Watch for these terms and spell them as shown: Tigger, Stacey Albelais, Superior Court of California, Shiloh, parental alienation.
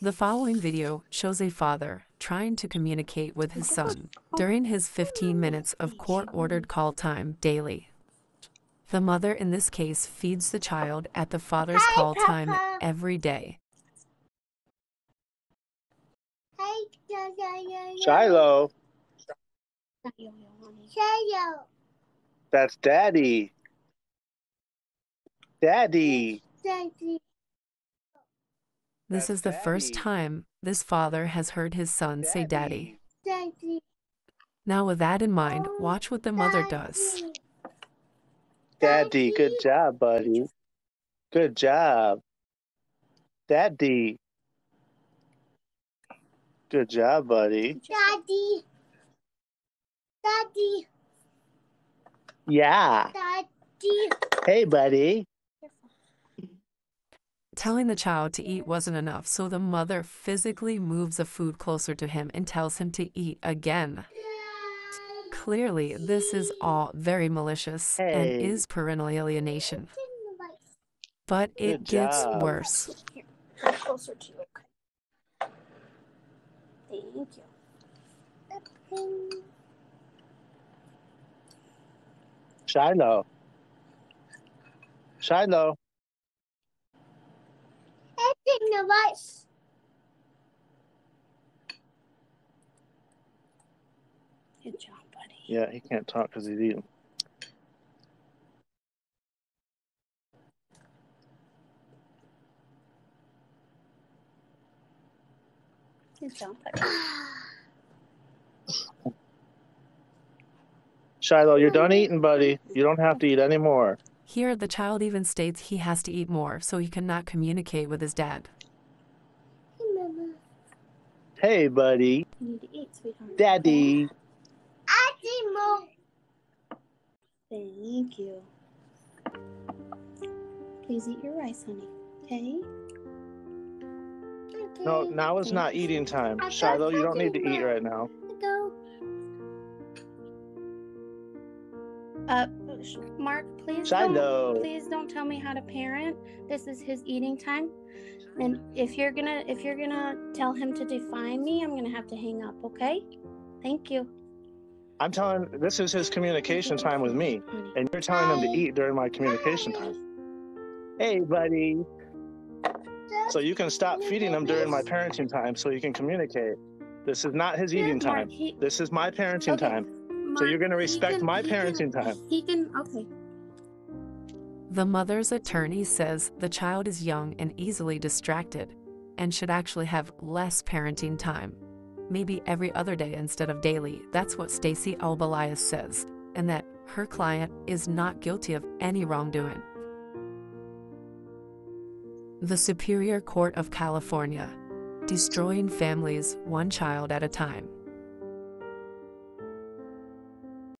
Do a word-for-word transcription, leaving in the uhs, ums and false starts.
The following video shows a father trying to communicate with his son during his fifteen minutes of court-ordered call time daily. The mother in this case feeds the child at the father's Hi, call Papa. time every day. Shiloh. Shiloh. That's Daddy. Daddy. Daddy. This That's is the daddy. first time this father has heard his son daddy. say daddy. daddy. Now with that in mind, watch what the mother does. Daddy, good job, buddy. Good job. Daddy. Good job, buddy. Daddy. Daddy. Yeah. Daddy. Hey, buddy. Telling the child to eat wasn't enough, so the mother physically moves the food closer to him and tells him to eat again. Clearly, this is all very malicious hey. and is parental alienation. But it gets worse. Here, come closer to it. Thank you. Shiloh. Shiloh. Device. Good job, buddy. Yeah, he can't talk because he's eating. Good job, buddy. Shiloh, you're done eating, buddy. You don't have to eat anymore. Here, the child even states he has to eat more, so he cannot communicate with his dad. Hey, Mama. Hey, buddy. You need to eat, sweetheart. Daddy. I need more. Thank you. Please eat your rice, honey. Okay? okay. No, now is not eating time. Shiloh, you don't need to eat right now. Go. Uh, Mark, please don't, please don't tell me how to parent. This is his eating time, and if you're gonna if you're gonna tell him to define me, I'm gonna have to hang up. Okay? Thank you. I'm telling this is his communication time with me, and you're telling him to eat during my communication time. Hey, buddy. So you can stop feeding him during my parenting time, so you can communicate. This is not his eating time. This is my parenting okay. time. So you're going to respect can, my parenting can, time. He can, okay. The mother's attorney says the child is young and easily distracted and should actually have less parenting time, maybe every other day instead of daily. That's what Stacey Albelais says, and that her client is not guilty of any wrongdoing. The Superior Court of California, destroying families one child at a time.